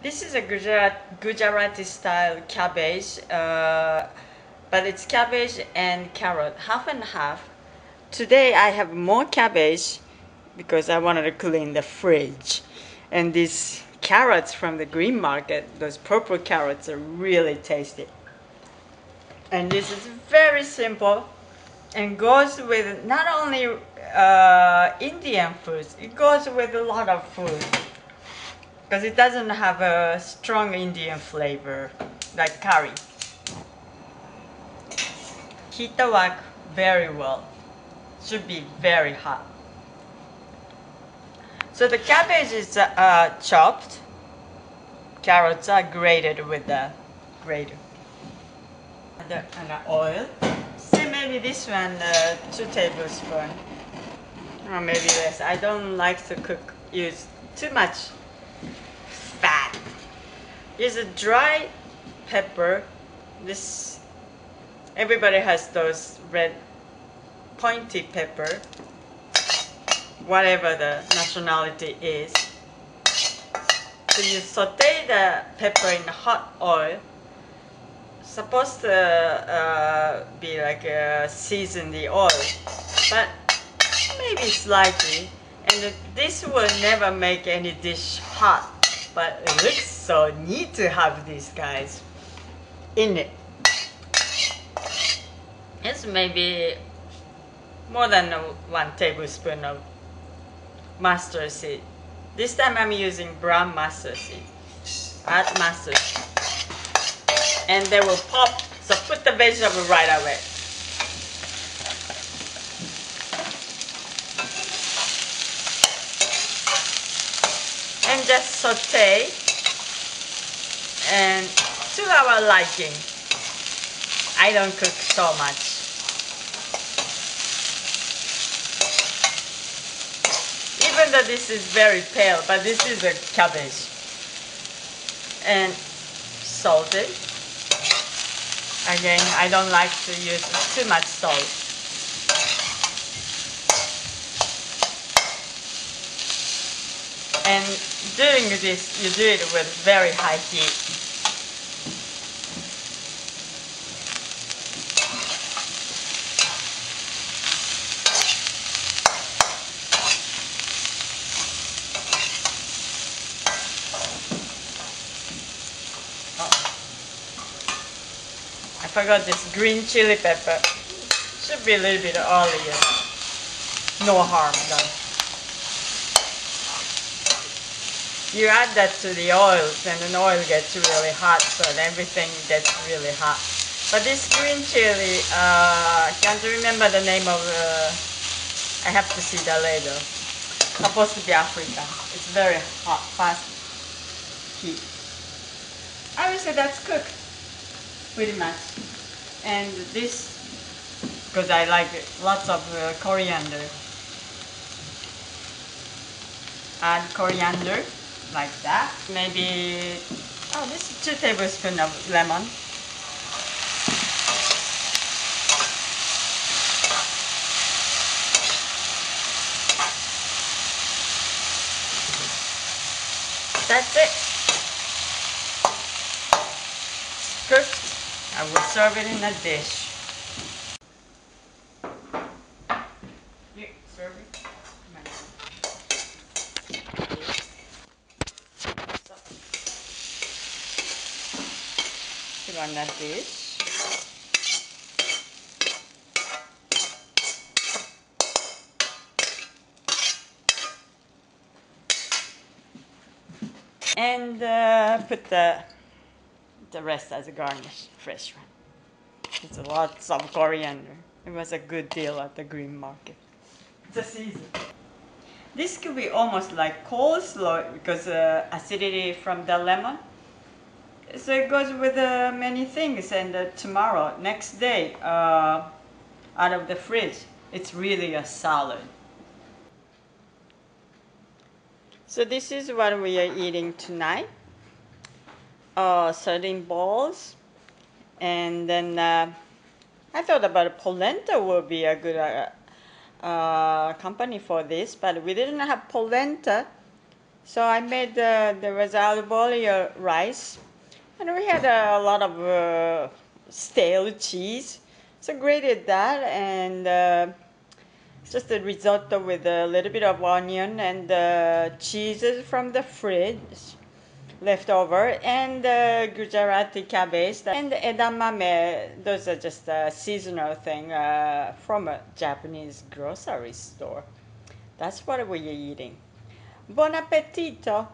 This is a Gujarati style cabbage, but it's cabbage and carrot, half and half. Today I have more cabbage because I wanted to clean the fridge. And these carrots from the green market, those purple carrots, are really tasty. And this is very simple and goes with not only Indian foods, it goes with a lot of food. Because it doesn't have a strong Indian flavor, like curry. Heat the wok very well. Should be very hot. So the cabbage is chopped. Carrots are grated with the grater. And the oil. See, maybe this one, 2 tablespoons. Or maybe less. I don't like to use too much fat. Use a dry pepper. This, everybody has those red pointy pepper, whatever the nationality is. So you saute the pepper in hot oil. It's supposed to be like season the oil, but maybe slightly. And this will never make any dish hot. But it looks so neat to have these guys in it. It's maybe more than 1 tablespoon of mustard seed. This time I'm using brown mustard seed. Add mustard seed. And they will pop, so put the vegetable right away. And just saute, and to our liking. I don't cook so much. Even though this is very pale, but this is a cabbage. And salt it. Again, I don't like to use too much salt. And doing this, you do it with very high heat. Oh. I forgot this green chili pepper. Should be a little bit earlier. No harm done. You add that to the oils, and the oil gets really hot, so everything gets really hot. But this green chili, I can't remember the name of the... I have to see that later. It's supposed to be African. It's very hot, fast heat. I would say that's cooked, pretty much. And this, because I like lots of coriander. Add coriander. Like that. Maybe, oh, this is 2 tablespoons of lemon. That's it. It's cooked. I will serve it in a dish. Here, serve it. On that dish. And put the rest as a garnish, fresh one. It's lots of coriander. It was a good deal at the green market. It's a season. This could be almost like coleslaw because acidity from the lemon. So it goes with many things, and tomorrow, next day, out of the fridge, it's really a salad. So this is what we are eating tonight. Sardine balls, and then I thought about polenta would be a good company for this, but we didn't have polenta. So I made there was olive oil rice, and we had a lot of stale cheese. So grated that, and just the risotto with a little bit of onion and the cheeses from the fridge left over, and the Gujarati cabbage and the edamame. Those are just a seasonal thing from a Japanese grocery store. That's what we are eating. Buon appetito!